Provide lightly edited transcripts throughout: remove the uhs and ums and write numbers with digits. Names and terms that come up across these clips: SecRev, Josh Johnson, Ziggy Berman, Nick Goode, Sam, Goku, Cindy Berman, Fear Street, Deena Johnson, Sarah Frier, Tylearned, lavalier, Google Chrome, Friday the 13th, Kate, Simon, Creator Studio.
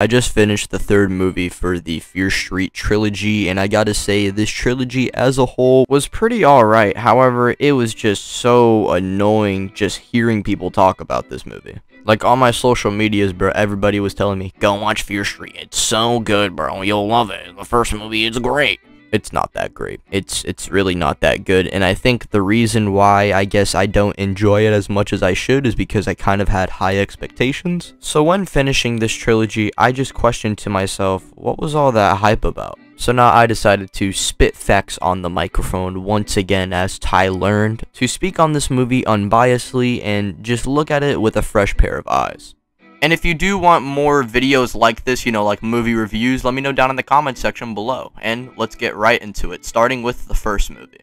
I just finished the third movie for the Fear Street trilogy, and I gotta say, this trilogy as a whole was pretty alright. However, it was just so annoying just hearing people talk about this movie. Like, on my social medias, bro, everybody was telling me, go watch Fear Street, it's so good, bro, you'll love it, the first movie is great. It's not that great. It's really not that good, and I think the reason why I guess I don't enjoy it as much as I should is because I kind of had high expectations. So when finishing this trilogy, I just questioned to myself, what was all that hype about? So now I decided to spit facts on the microphone once again as Tylearned, to speak on this movie unbiasedly and just look at it with a fresh pair of eyes. And if you do want more videos like this, you know, like movie reviews, let me know down in the comment section below. And let's get right into it, starting with the first movie.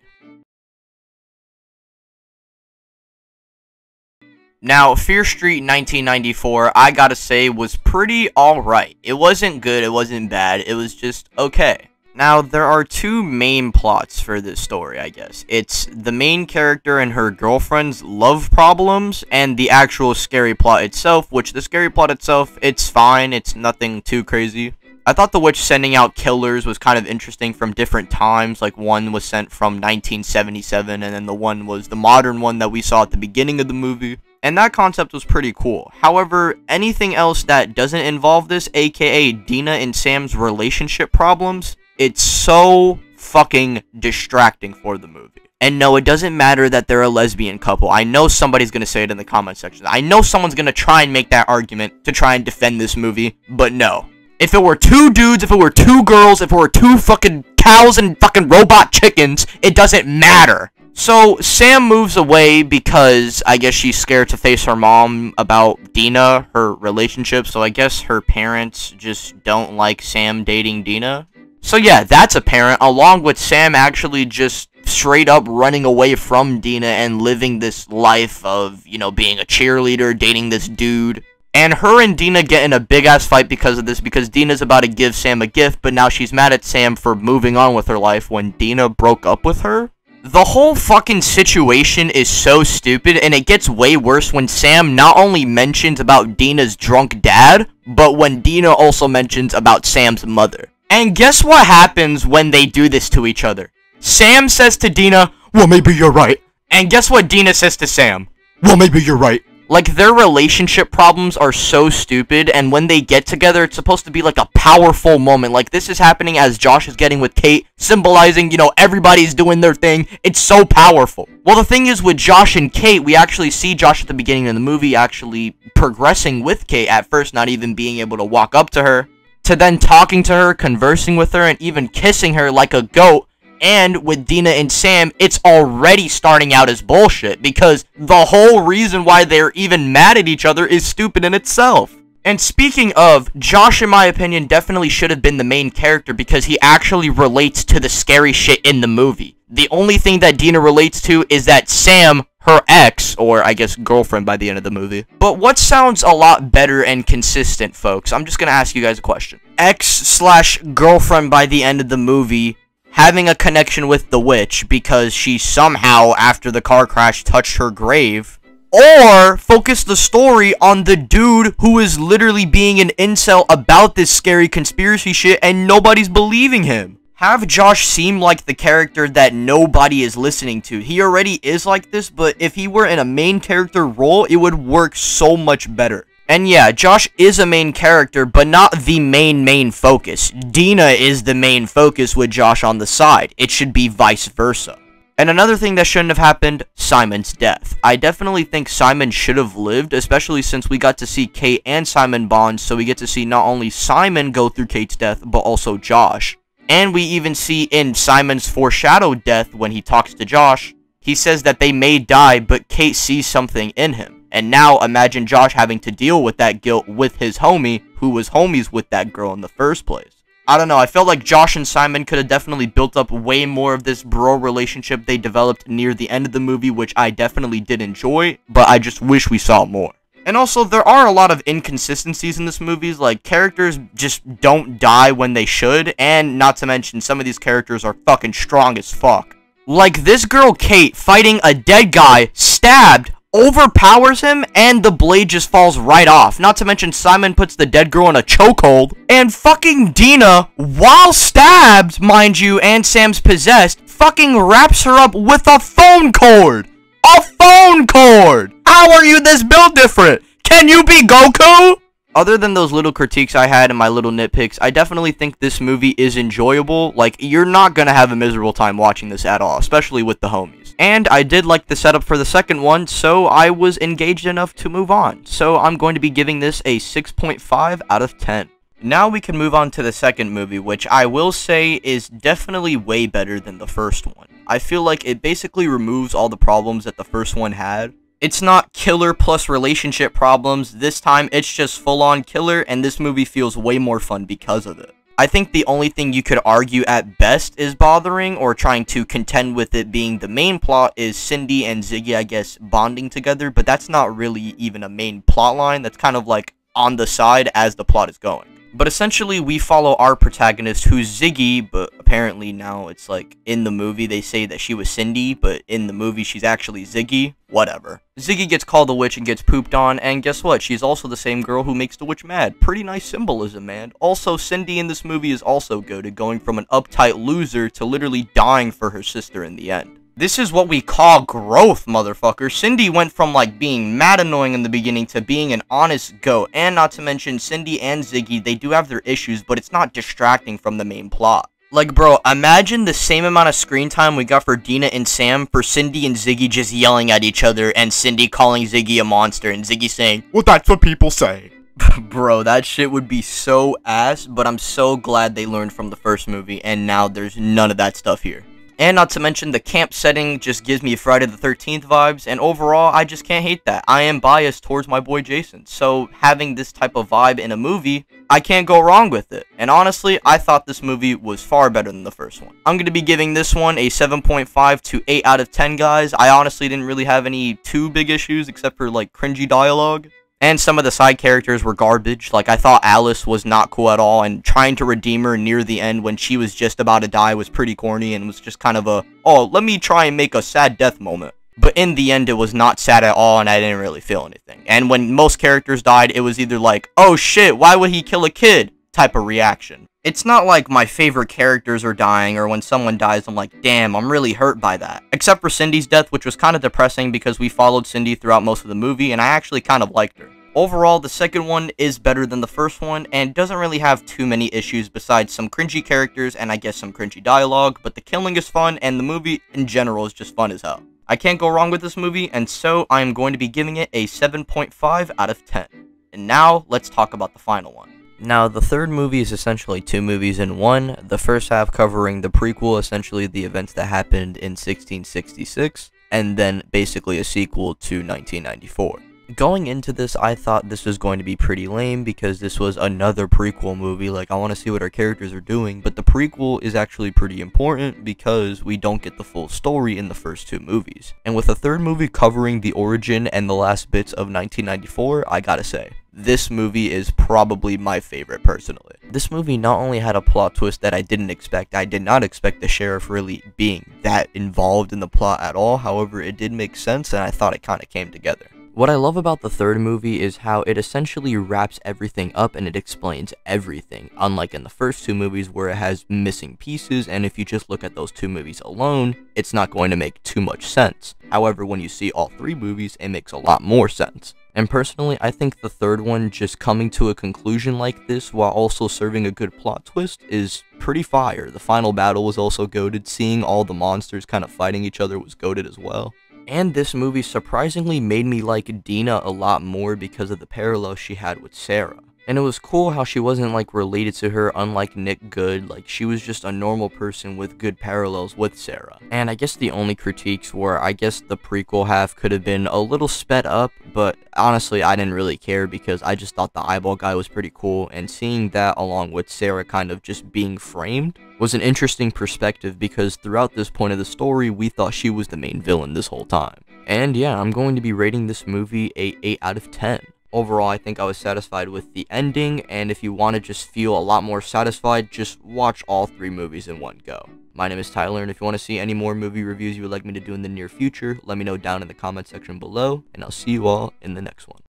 Now, Fear Street 1994, I gotta say, was pretty alright. It wasn't good, it wasn't bad, it was just okay. Now, there are two main plots for this story, I guess. It's the main character and her girlfriend's love problems, and the actual scary plot itself, which the scary plot itself, it's fine, it's nothing too crazy. I thought the witch sending out killers was kind of interesting from different times, like one was sent from 1977, and then the one was the modern one that we saw at the beginning of the movie. And that concept was pretty cool. However, anything else that doesn't involve this, aka Deena and Sam's relationship problems, it's so fucking distracting for the movie. And no, it doesn't matter that they're a lesbian couple. I know somebody's gonna say it in the comment section. I know someone's gonna try and make that argument to try and defend this movie, but no. If it were two dudes, if it were two girls, if it were two fucking cows and fucking robot chickens, it doesn't matter. So, Sam moves away because I guess she's scared to face her mom about Deena, her relationship. So I guess her parents just don't like Sam dating Deena. So yeah, that's apparent, along with Sam actually just straight up running away from Deena and living this life of, you know, being a cheerleader, dating this dude. And her and Deena get in a big-ass fight because of this, because Deena's about to give Sam a gift, but now she's mad at Sam for moving on with her life when Deena broke up with her. The whole fucking situation is so stupid, and it gets way worse when Sam not only mentions about Deena's drunk dad, but when Deena also mentions about Sam's mother. And guess what happens when they do this to each other? Sam says to Deena, well, maybe you're right. And guess what Deena says to Sam? Well, maybe you're right. Like, their relationship problems are so stupid, and when they get together, it's supposed to be like a powerful moment. Like, this is happening as Josh is getting with Kate, symbolizing, you know, everybody's doing their thing. It's so powerful. Well, the thing is, with Josh and Kate, we actually see Josh at the beginning of the movie actually progressing with Kate, at first not even being able to walk up to her, to then talking to her, conversing with her, and even kissing her like a goat. And with Deena and Sam, it's already starting out as bullshit, because the whole reason why they're even mad at each other is stupid in itself. And speaking of, Josh, in my opinion, definitely should have been the main character, because he actually relates to the scary shit in the movie. The only thing that Deena relates to is that Sam, her ex, or I guess girlfriend by the end of the movie. But what sounds a lot better and consistent, folks? I'm just gonna ask you guys a question. Ex/girlfriend by the end of the movie having a connection with the witch because she somehow, after the car crash, touched her grave. Or focus the story on the dude who is literally being an incel about this scary conspiracy shit and nobody's believing him. Have Josh seem like the character that nobody is listening to. He already is like this, but if he were in a main character role, it would work so much better. And yeah, Josh is a main character, but not the main focus. Deena is the main focus with Josh on the side. It should be vice versa. And another thing that shouldn't have happened, Simon's death. I definitely think Simon should have lived, especially since we got to see Kate and Simon bond, so we get to see not only Simon go through Kate's death, but also Josh. And we even see in Simon's foreshadowed death, when he talks to Josh, he says that they may die, but Kate sees something in him. And now imagine Josh having to deal with that guilt with his homie, who was homies with that girl in the first place. I don't know, I felt like Josh and Simon could have definitely built up way more of this bro relationship they developed near the end of the movie, which I definitely did enjoy, but I just wish we saw more. And also, there are a lot of inconsistencies in this movie, like, characters just don't die when they should, and not to mention, some of these characters are fucking strong as fuck. Like, this girl Kate fighting a dead guy, stabbed, overpowers him, and the blade just falls right off. Not to mention Simon puts the dead girl in a chokehold, and fucking Deena, while stabbed, mind you, and Sam's possessed, fucking wraps her up with a phone cord! A phone cord! How are you this build different? Can you be Goku? Other than those little critiques I had and my little nitpicks, I definitely think this movie is enjoyable. Like, you're not gonna have a miserable time watching this at all, especially with the homies. And I did like the setup for the second one, so I was engaged enough to move on. So I'm going to be giving this a 6.5 out of 10. Now we can move on to the second movie, which I will say is definitely way better than the first one. I feel like it basically removes all the problems that the first one had. It's not killer plus relationship problems. This time, it's just full-on killer, and this movie feels way more fun because of it. I think the only thing you could argue at best is bothering, or trying to contend with it being the main plot, is Cindy and Ziggy, I guess, bonding together, but that's not really even a main plot line. That's kind of like on the side as the plot is going. But essentially, we follow our protagonist, who's Ziggy, but apparently now it's like, in the movie, they say that she was Cindy, but in the movie, she's actually Ziggy. Whatever. Ziggy gets called the witch and gets pooped on, and guess what? She's also the same girl who makes the witch mad. Pretty nice symbolism, man. Also, Cindy in this movie is also goated, going from an uptight loser to literally dying for her sister in the end. This is what we call growth, motherfucker. Cindy went from, like, being mad annoying in the beginning to being an honest goat. And not to mention, Cindy and Ziggy, they do have their issues, but it's not distracting from the main plot. Like, bro, imagine the same amount of screen time we got for Deena and Sam for Cindy and Ziggy just yelling at each other, and Cindy calling Ziggy a monster, and Ziggy saying, "Well, that's what people say." Bro, that shit would be so ass, but I'm so glad they learned from the first movie, and now there's none of that stuff here. And not to mention, the camp setting just gives me Friday the 13th vibes, and overall, I just can't hate that. I am biased towards my boy Jason, so having this type of vibe in a movie, I can't go wrong with it. And honestly, I thought this movie was far better than the first one. I'm going to be giving this one a 7.5 to 8 out of 10, guys. I honestly didn't really have any too big issues, except for, like, cringy dialogue. And some of the side characters were garbage. Like, I thought Alice was not cool at all, and trying to redeem her near the end when she was just about to die was pretty corny, and was just kind of a, oh, let me try and make a sad death moment. But in the end, it was not sad at all, and I didn't really feel anything. And when most characters died, it was either like, oh shit, why would he kill a kid? Type of reaction. It's not like my favorite characters are dying, or when someone dies, I'm like, damn, I'm really hurt by that. Except for Cindy's death, which was kind of depressing because we followed Cindy throughout most of the movie, and I actually kind of liked her. Overall, the second one is better than the first one, and doesn't really have too many issues besides some cringy characters and I guess some cringy dialogue, but the killing is fun, and the movie in general is just fun as hell. I can't go wrong with this movie, and so I am going to be giving it a 7.5 out of 10. And now, let's talk about the final one. Now, the third movie is essentially two movies in one, the first half covering the prequel, essentially the events that happened in 1666, and then basically a sequel to 1994. Going into this, I thought this was going to be pretty lame because this was another prequel movie, like, I want to see what our characters are doing, but the prequel is actually pretty important because we don't get the full story in the first two movies. And with the third movie covering the origin and the last bits of 1994, I gotta say, this movie is probably my favorite, personally. This movie not only had a plot twist that I didn't expect, I did not expect the sheriff really being that involved in the plot at all, however, it did make sense and I thought it kind of came together. What I love about the third movie is how it essentially wraps everything up and it explains everything, unlike in the first two movies where it has missing pieces, and if you just look at those two movies alone, it's not going to make too much sense. However, when you see all three movies, it makes a lot more sense. And personally, I think the third one just coming to a conclusion like this while also serving a good plot twist is pretty fire. The final battle was also goated. Seeing all the monsters kind of fighting each other was goated as well. And this movie surprisingly made me like Deena a lot more because of the parallel she had with Sarah. And it was cool how she wasn't, like, related to her, unlike Nick Goode. Like, she was just a normal person with good parallels with Sarah. And I guess the only critiques were, I guess the prequel half could have been a little sped up, but honestly, I didn't really care because I just thought the eyeball guy was pretty cool, and seeing that along with Sarah kind of just being framed was an interesting perspective because throughout this point of the story, we thought she was the main villain this whole time. And yeah, I'm going to be rating this movie a 8 out of 10. Overall, I think I was satisfied with the ending, and if you want to just feel a lot more satisfied, just watch all three movies in one go. My name is Tylearned. If you want to see any more movie reviews you would like me to do in the near future, let me know down in the comment section below, and I'll see you all in the next one.